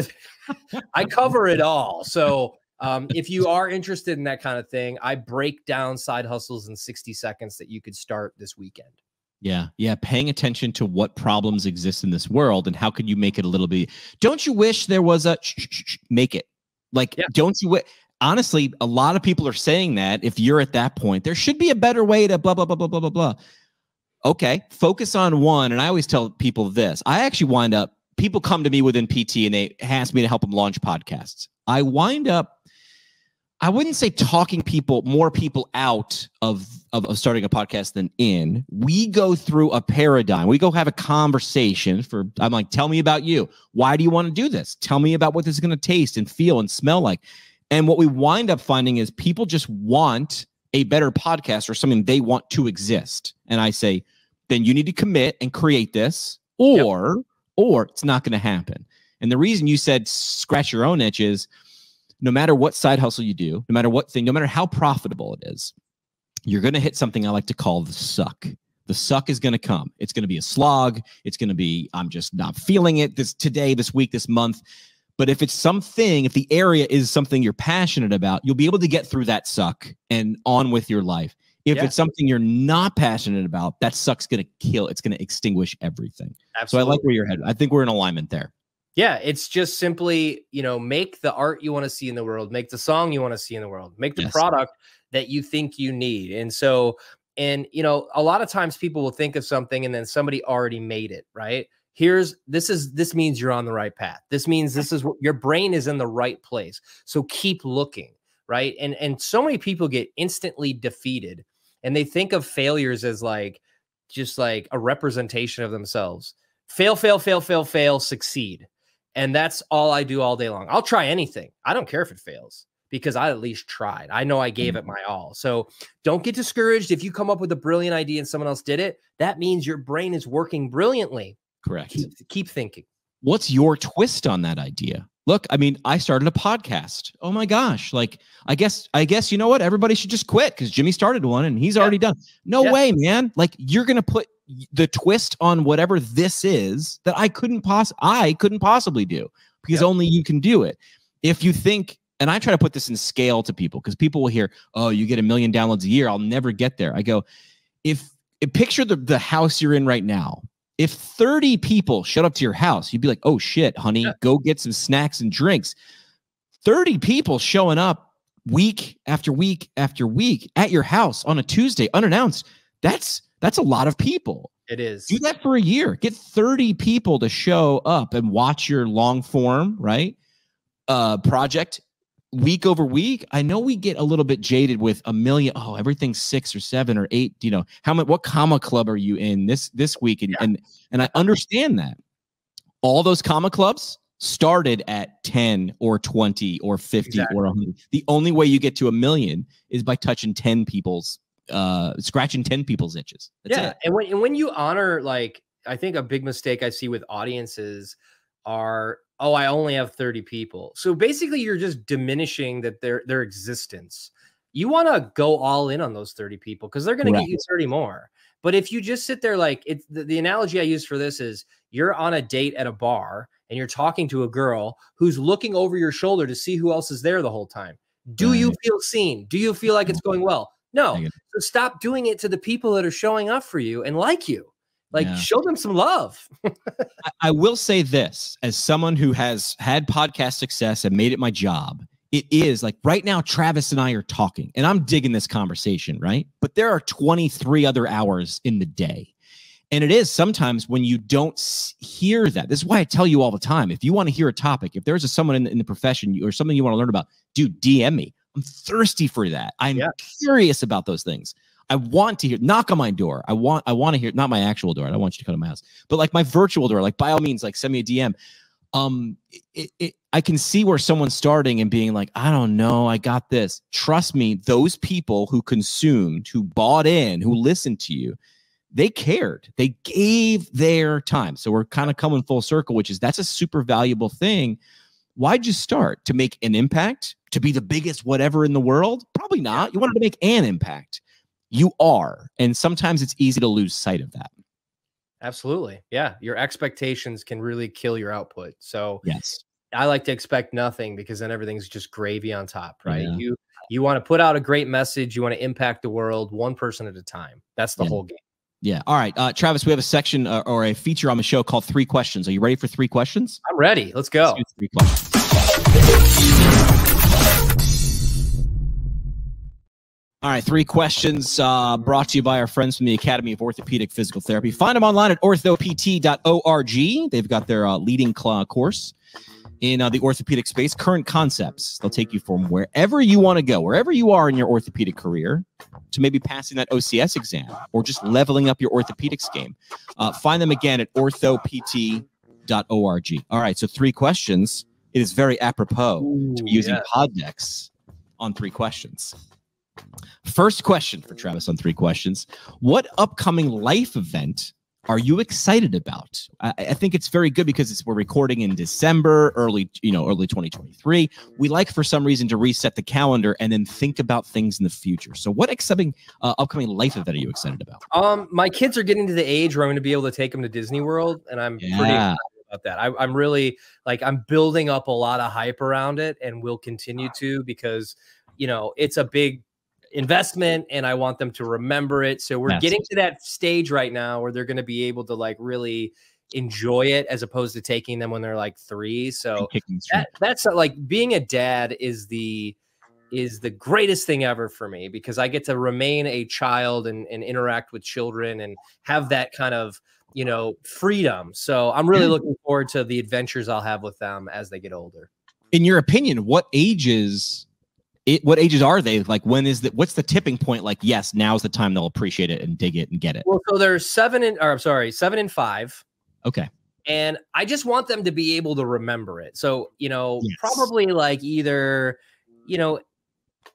I cover it all. So um, if you are interested in that kind of thing, I break down side hustles in sixty seconds that you could start this weekend. Yeah. Yeah. Paying attention to what problems exist in this world and how could you make it a little bit. Don't you wish there was a sh sh sh make it like, yeah. don't you? Honestly, a lot of people are saying that if you're at that point, there should be a better way to blah, blah, blah, blah, blah, blah, blah. Okay. Focus on one. And I always tell people this, I actually wind up, people come to me within P T and they ask me to help them launch podcasts. I wind up, I wouldn't say talking people, more people out of, of, of starting a podcast than in. We go through a paradigm. We go have a conversation for, I'm like, tell me about you. Why do you want to do this? Tell me about what this is going to taste and feel and smell like. And what we wind up finding is people just want a better podcast or something they want to exist. And I say, then you need to commit and create this or, yep. or it's not going to happen. And the reason you said scratch your own itch is, no matter what side hustle you do, no matter what thing, no matter how profitable it is, you're going to hit something I like to call the suck. The suck is going to come. It's going to be a slog. It's going to be, I'm just not feeling it this today, this week, this month. But if it's something, if the area is something you're passionate about, you'll be able to get through that suck and on with your life. If yeah. it's something you're not passionate about, that suck's going to kill. It's going to extinguish everything. Absolutely. So I like where you're headed. I think we're in alignment there. Yeah, it's just simply, you know, make the art you want to see in the world, make the song you want to see in the world, make the yes. product that you think you need. And so, and, you know, a lot of times people will think of something and then somebody already made it, right? Here's, this is, this means you're on the right path. This means this is what your brain is in the right place. So keep looking, right? And, and so many people get instantly defeated and they think of failures as like, just like a representation of themselves. Fail, fail, fail, fail, fail, succeed. And that's all I do all day long. I'll try anything. I don't care if it fails because I at least tried. I know I gave it my all. So don't get discouraged. If you come up with a brilliant idea and someone else did it, that means your brain is working brilliantly. Correct. Keep, keep thinking. What's your twist on that idea? Look, I mean, I started a podcast. Oh my gosh. Like, I guess, I guess, you know what? Everybody should just quit because Jimmy started one and he's yeah. already done. No yeah. way, man. Like you're going to put the twist on whatever this is that I couldn't poss I couldn't possibly do because yep. only you can do it. If you think, and I try to put this in scale to people because people will hear, oh, you get a million downloads a year. I'll never get there. I go, if, if picture the, the house you're in right now, if thirty people showed up to your house, you'd be like, oh shit, honey, yeah. go get some snacks and drinks. thirty people showing up week after week after week at your house on a Tuesday unannounced. That's, That's a lot of people. It is. Do that for a year. Get thirty people to show up and watch your long form, right? Uh, project week over week. I know we get a little bit jaded with a million. Oh, everything's six or seven or eight. You know, how much, what comma club are you in this, this week? And, yeah. and, and I understand that all those comma clubs started at ten or twenty or fifty exactly. or one hundred. The only way you get to a million is by touching ten people's uh scratching ten people's itches. That's yeah it. and when and when you honor, like, I think a big mistake I see with audiences are, oh, I only have thirty people, so basically you're just diminishing that their their existence. You want to go all in on those thirty people because they're going right. to get you thirty more. But if you just sit there like it's the, the analogy I use for this is you're on a date at a bar and you're talking to a girl who's looking over your shoulder to see who else is there the whole time. Do right. you feel seen? Do you feel like it's going well? No, so stop doing it to the people that are showing up for you and like you. Like, yeah. show them some love. I, I will say this, as someone who has had podcast success and made it my job, it is like right now, Travis and I are talking, and I'm digging this conversation, right? But there are twenty-three other hours in the day. And it is sometimes when you don't hear that. This is why I tell you all the time, if you want to hear a topic, if there's a, someone in the, in the profession or something you want to learn about, dude, D M me. I'm thirsty for that. I'm yeah. curious about those things. I want to hear, knock on my door. I want, I want to hear, not my actual door. I don't want you to come to my house, but like my virtual door, like by all means, like send me a D M. Um, it, it, I can see where someone's starting and being like, I don't know, I got this. Trust me, those people who consumed, who bought in, who listened to you, they cared. They gave their time. So we're kind of coming full circle, which is that's a super valuable thing. Why'd you start? To make an impact? To be the biggest whatever in the world? Probably not. You wanted to make an impact. You are. And sometimes it's easy to lose sight of that. Absolutely. Yeah. Your expectations can really kill your output. So yes, I like to expect nothing, because then everything's just gravy on top, right? Yeah. You, you want to put out a great message. You want to impact the world one person at a time. That's the yeah. whole game. Yeah. All right. Uh, Travis, we have a section uh, or a feature on the show called Three Questions. Are you ready for three questions? I'm ready. Let's go. Let's do three questions. All right. Three questions uh, brought to you by our friends from the Academy of Orthopedic Physical Therapy. Find them online at ortho p t dot org. They've got their uh, leading claw course in uh, the orthopedic space, current concepts. They'll take you from wherever you want to go, wherever you are in your orthopedic career, to maybe passing that O C S exam or just leveling up your orthopedics game. Uh, find them again at ortho p t dot org. All right, so three questions. It is very apropos Ooh, to be using yeah. Pod Decks on three questions. First question for Travis on three questions. What upcoming life event are you excited about? I, I think it's very good because it's, we're recording in December, early, you know, early twenty twenty-three. We like, for some reason, to reset the calendar and then think about things in the future. So what exciting uh, upcoming life event are you excited about? Um, my kids are getting to the age where I'm going to be able to take them to Disney World, and I'm yeah. pretty excited about that. I, I'm really, like, I'm building up a lot of hype around it, and will continue to, because, you know, it's a big investment and I want them to remember it. So we're That's getting to that stage right now where they're going to be able to like really enjoy it, as opposed to taking them when they're like three. So that, that's not, like, being a dad is the, is the greatest thing ever for me, because I get to remain a child and, and interact with children and have that kind of, you know, freedom. So I'm really looking forward to the adventures I'll have with them as they get older. In your opinion, what ages It, what ages are they? Like, when is that? What's the tipping point? Like, yes, now's the time they'll appreciate it and dig it and get it. Well, so there's seven and, or I'm sorry, seven and five. Okay. And I just want them to be able to remember it. So, you know, yes. probably like either, you know,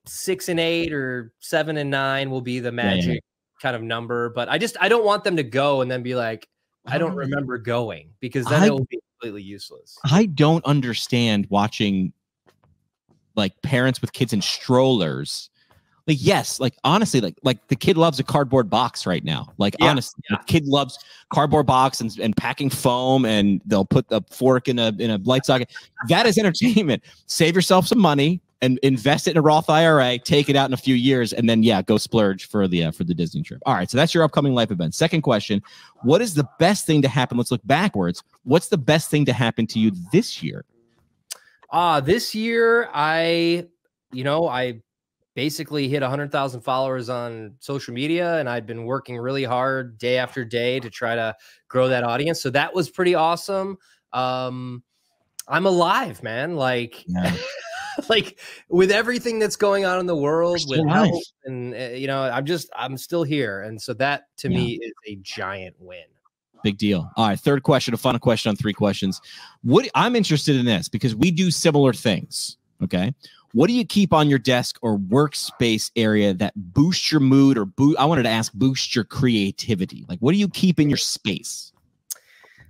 six and eight or seven and nine will be the magic yeah, yeah, yeah. kind of number. But I just, I don't want them to go and then be like, I don't remember going, because then I, it will be completely useless. I don't understand watching like parents with kids in strollers. Like, yes, like, honestly, like, like the kid loves a cardboard box right now. Like, yeah, honestly, yeah. the kid loves cardboard box and, and packing foam, and they'll put the fork in a, in a light socket. That is entertainment. Save yourself some money and invest it in a Roth I R A, take it out in a few years, and then, yeah, go splurge for the, uh, for the Disney trip. All right, so that's your upcoming life event. Second question, what is the best thing to happen? Let's look backwards. What's the best thing to happen to you this year? Ah, uh, this year I, you know, I basically hit one hundred thousand followers on social media, and I'd been working really hard day after day to try to grow that audience. So that was pretty awesome. Um, I'm alive, man. Like, yeah. like with everything that's going on in the world, with health and, uh, you know, I'm just, I'm still here. And so that to yeah. me is a giant win. Big deal. All right. Third question, a final question on three questions. What I'm interested in this, because we do similar things. Okay. What do you keep on your desk or workspace area that boosts your mood or boost? I wanted to ask, boost your creativity. Like, what do you keep in your space?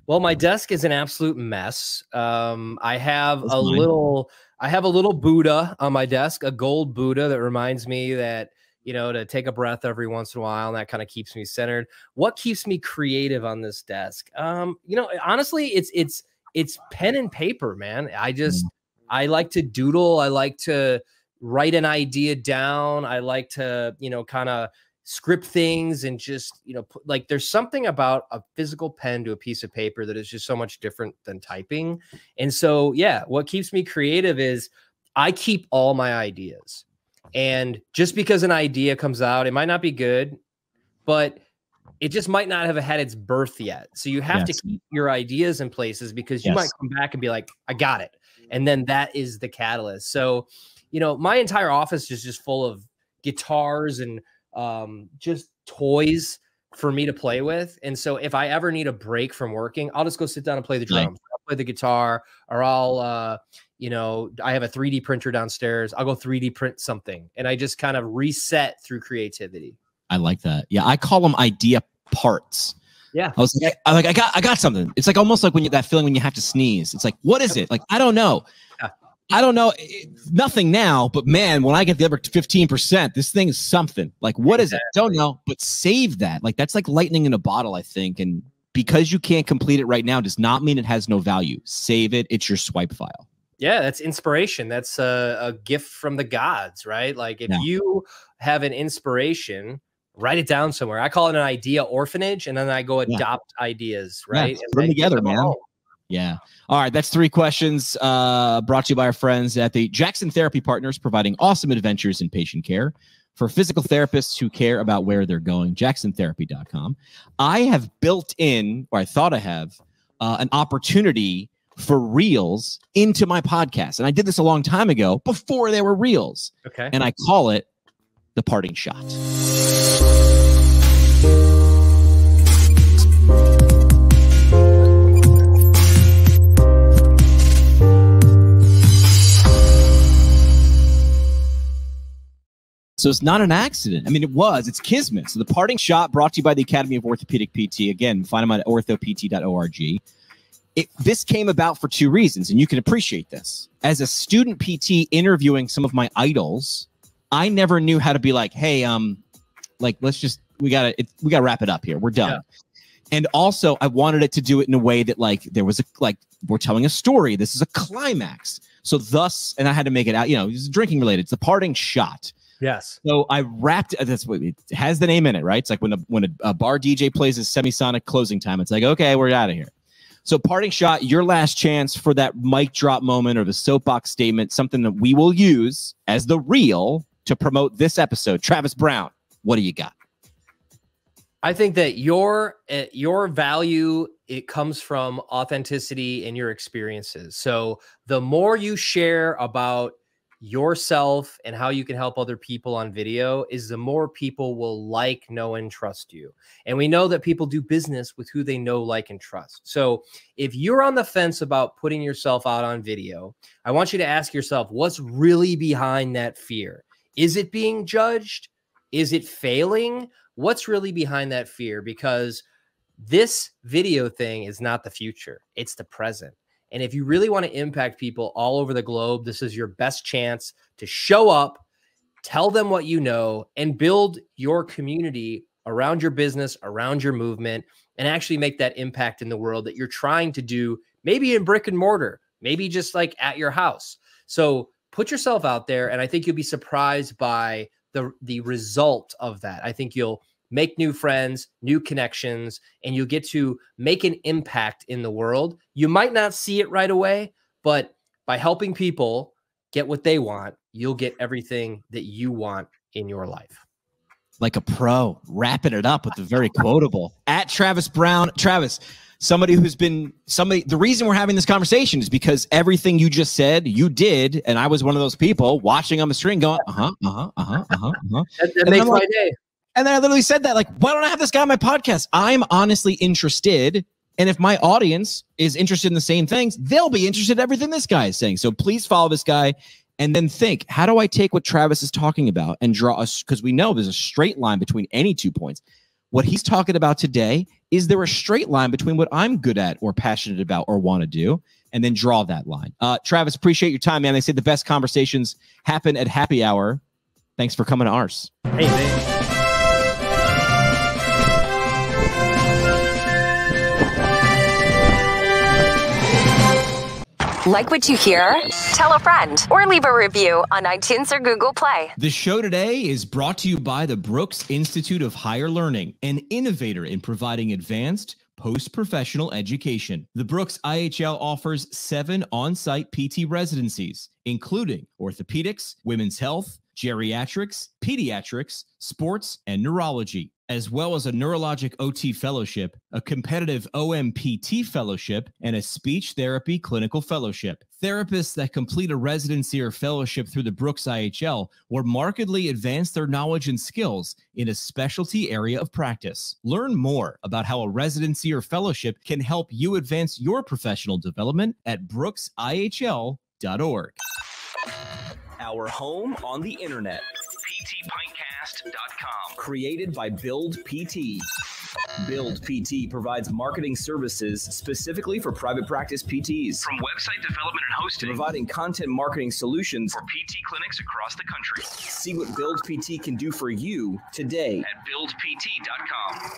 Well, my desk is an absolute mess. Um, I have That's a mine. little, I have a little Buddha on my desk, a gold Buddha that reminds me that, you know, to take a breath every once in a while. And that kind of keeps me centered. What keeps me creative on this desk? Um, you know, honestly, it's, it's, it's pen and paper, man. I just, I like to doodle. I like to write an idea down. I like to, you know, kind of script things and just, you know, put, like, there's something about a physical pen to a piece of paper that is just so much different than typing. And so, yeah, what keeps me creative is I keep all my ideas. And just because an idea comes out, it might not be good, but it just might not have had its birth yet. So you have yes. to keep your ideas in places, because you yes. might come back and be like, I got it. And then that is the catalyst. So, you know, my entire office is just full of guitars and um, just toys for me to play with. And so if I ever need a break from working, I'll just go sit down and play the drums, right. I'll play the guitar, or I'll, uh, you know, I have a three D printer downstairs. I'll go three D print something, and I just kind of reset through creativity. I like that. Yeah, I call them idea parts. Yeah, I was like, I, like, I got, I got something. It's like almost like when you that feeling when you have to sneeze. It's like, what is it? Like, I don't know. Yeah. I don't know. It, nothing now, but man, when I get the other fifteen percent, this thing is something. Like, what exactly. is it? Don't know. But save that. Like, that's like lightning in a bottle, I think. And because you can't complete it right now does not mean it has no value. Save it. It's your swipe file. Yeah, that's inspiration. That's a, a gift from the gods, right? Like if yeah. you have an inspiration, write it down somewhere. I call it an idea orphanage, and then I go adopt yeah. ideas, right? Yeah, put them together, them man. Home. Yeah. All right. That's three questions uh, brought to you by our friends at the Jackson Therapy Partners, providing awesome adventures in patient care for physical therapists who care about where they're going. jackson therapy dot com. I have built in, or I thought I have, uh, an opportunity for Reels into my podcast. And I did this a long time ago before there were Reels. Okay. And I call it the parting shot. So it's not an accident. I mean, it was. It's kismet. So the parting shot brought to you by the Academy of Orthopedic P T. Again, find them at ortho p t dot org. It, this came about for two reasons, and you can appreciate this. As a student P T interviewing some of my idols, I never knew how to be like, hey, um, like, let's just, we got to, we got to wrap it up here. We're done. Yeah. And also, I wanted it to do it in a way that, like, there was a, like, we're telling a story. This is a climax. So thus, and I had to make it out, you know, it's drinking related. It's the parting shot. Yes. So I wrapped it. That's what it has the name in it, right? It's like when a, when a, a bar D J plays his Semisonic closing time, it's like, okay, we're out of here. So parting shot, your last chance for that mic drop moment or the soapbox statement, something that we will use as the reel to promote this episode. Travis Brown, what do you got? I think that your uh, your value, it comes from authenticity and your experiences. So the more you share about yourself and how you can help other people on video, is the more people will like, know, and trust you. And we know that people do business with who they know, like, and trust. So if you're on the fence about putting yourself out on video, I want you to ask yourself, what's really behind that fear? Is it being judged? Is it failing? What's really behind that fear? Because this video thing is not the future. It's the present. And if you really want to impact people all over the globe, this is your best chance to show up, tell them what you know, and build your community around your business, around your movement, and actually make that impact in the world that you're trying to do, maybe in brick and mortar, maybe just like at your house. So put yourself out there, and I think you'll be surprised by the, the result of that. I think you'll make new friends, new connections, and you'll get to make an impact in the world. You might not see it right away, but by helping people get what they want, you'll get everything that you want in your life. Like a pro, wrapping it up with the very quotable. At Travis Brown. Travis, somebody who's been, somebody, the reason we're having this conversation is because everything you just said, you did, and I was one of those people watching on the screen going, uh-huh, uh-huh, uh-huh, uh-huh, uh-huh. That, that makes my like, day. And then I literally said that, like, why don't I have this guy on my podcast? I'm honestly interested. And if my audience is interested in the same things, they'll be interested in everything this guy is saying. So please follow this guy and then think, how do I take what Travis is talking about and draw us? Because we know there's a straight line between any two points. What he's talking about today, is there a straight line between what I'm good at or passionate about or want to do? And then draw that line. Uh, Travis, appreciate your time, man. They say the best conversations happen at happy hour. Thanks for coming to ours. Hey, man. Like what you hear? Tell a friend or leave a review on iTunes or Google Play. The show today is brought to you by the Brooks Institute of Higher Learning, an innovator in providing advanced post-professional education. The Brooks I H L offers seven on-site P T residencies, including orthopedics, women's health, geriatrics, pediatrics, sports, and neurology, as well as a neurologic O T fellowship, a competitive O M P T fellowship, and a speech therapy clinical fellowship. Therapists that complete a residency or fellowship through the Brooks I H L will markedly advance their knowledge and skills in a specialty area of practice. Learn more about how a residency or fellowship can help you advance your professional development at brooks I H L dot org. Our home on the internet. P T Pinecast dot com. Created by Build P T. Build P T provides marketing services specifically for private practice P Ts. From website development and hosting, to providing content marketing solutions for P T clinics across the country. See what Build P T can do for you today at build P T dot com.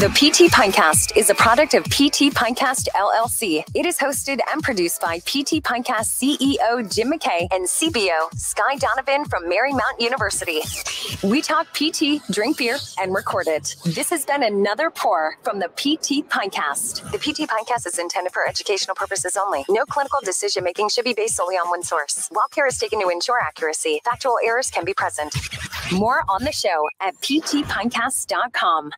The P T Pinecast is a product of P T Pinecast L L C. It is hosted and produced by P T Pinecast C E O Jim McKay and C B O Sky Donovan from Marymount University. We talk P T, drink beer, and record it. This has been another pour from the P T Pinecast. The P T Pinecast is intended for educational purposes only. No clinical decision-making should be based solely on one source. While care is taken to ensure accuracy, factual errors can be present. More on the show at P T pinecast dot com.